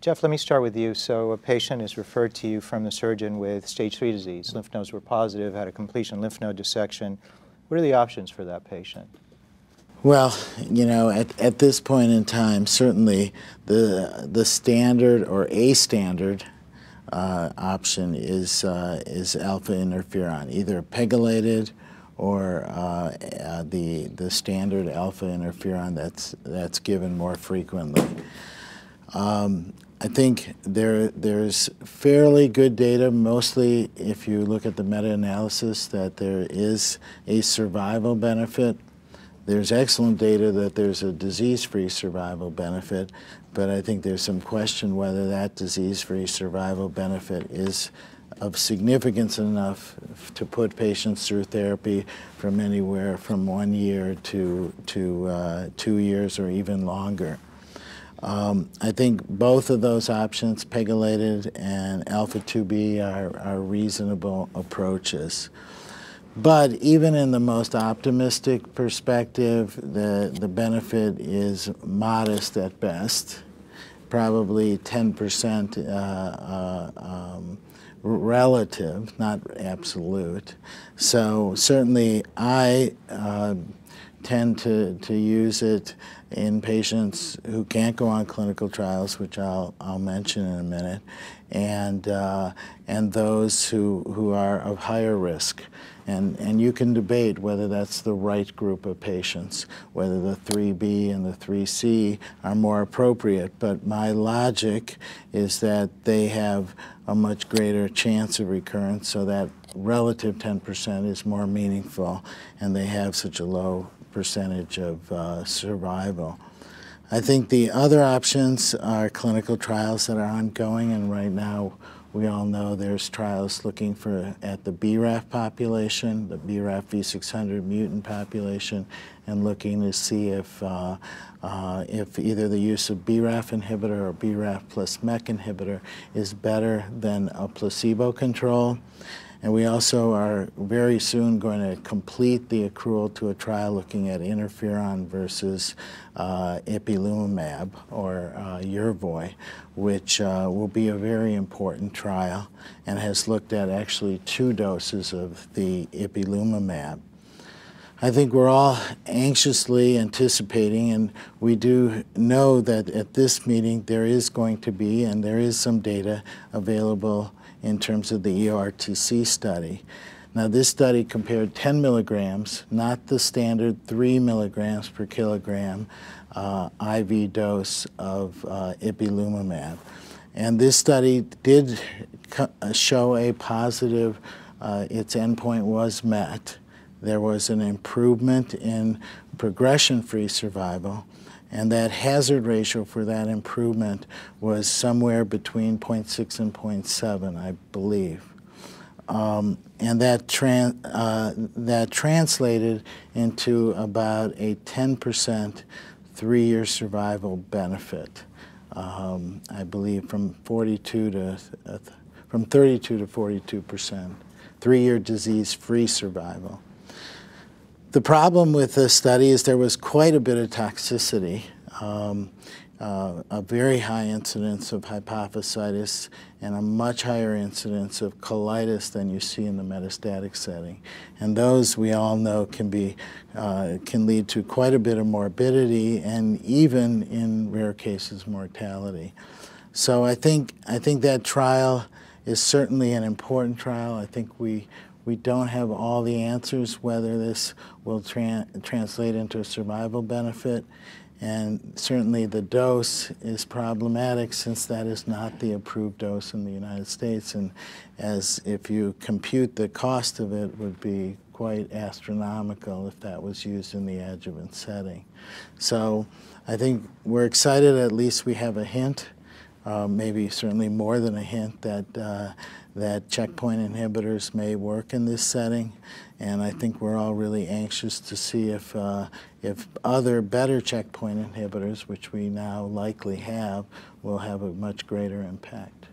Jeff, let me start with you. So a patient is referred to you from the surgeon with stage 3 disease. Lymph nodes were positive, had a completion lymph node dissection. What are the options for that patient? Well, you know, at this point in time, certainly the standard or a standard option is alpha interferon, either pegylated or the standard alpha interferon that's given more frequently. I think there's fairly good data, mostly if you look at the meta-analysis, that there is a survival benefit. There's excellent data that there's a disease-free survival benefit, but I think there's some question whether that disease-free survival benefit is of significance enough to put patients through therapy from anywhere from 1 year to 2 years or even longer. I think both of those options, pegylated and alpha-2b, are reasonable approaches. But even in the most optimistic perspective, the benefit is modest at best, probably 10% relative, not absolute. So certainly I tend to use it in patients who can't go on clinical trials, which I'll mention in a minute, and those who are of higher risk. And you can debate whether that's the right group of patients, whether the 3B and the 3C are more appropriate. But my logic is that they have a much greater chance of recurrence, so that relative 10% is more meaningful, and they have such a low percentage of survival. I think the other options are clinical trials that are ongoing, and right now we all know there's trials looking at the BRAF population, the BRAF V600 mutant population, and looking to see if either the use of BRAF inhibitor or BRAF plus MEK inhibitor is better than a placebo control. And we also are very soon going to complete the accrual to a trial looking at interferon versus ipilimumab or Yervoy, which will be a very important trial and has looked at actually 2 doses of the ipilimumab. I think we're all anxiously anticipating, and we do know that at this meeting there is going to be, and there is some data available in terms of the EORTC study. Now this study compared 10 milligrams, not the standard 3 milligrams per kilogram IV dose of ipilimumab. And this study did show a positive, its endpoint was met. There was an improvement in progression-free survival, and that hazard ratio for that improvement was somewhere between 0.6 and 0.7, I believe. And that translated into about a 10% 3-year survival benefit, I believe from 32 to 42%, 3-year disease-free survival. The problem with this study is there was quite a bit of toxicity, a very high incidence of hypophysitis and a much higher incidence of colitis than you see in the metastatic setting. And those, we all know, can lead to quite a bit of morbidity and even, in rare cases, mortality. So I think that trial is certainly an important trial. I think we don't have all the answers whether this will translate into a survival benefit, and certainly the dose is problematic since that is not the approved dose in the United States, and as if you compute the cost of it would be quite astronomical if that was used in the adjuvant setting. So I think we're excited, at least we have a hint, maybe certainly more than a hint, that checkpoint inhibitors may work in this setting, and I think we're all really anxious to see if other better checkpoint inhibitors, which we now likely have, will have a much greater impact.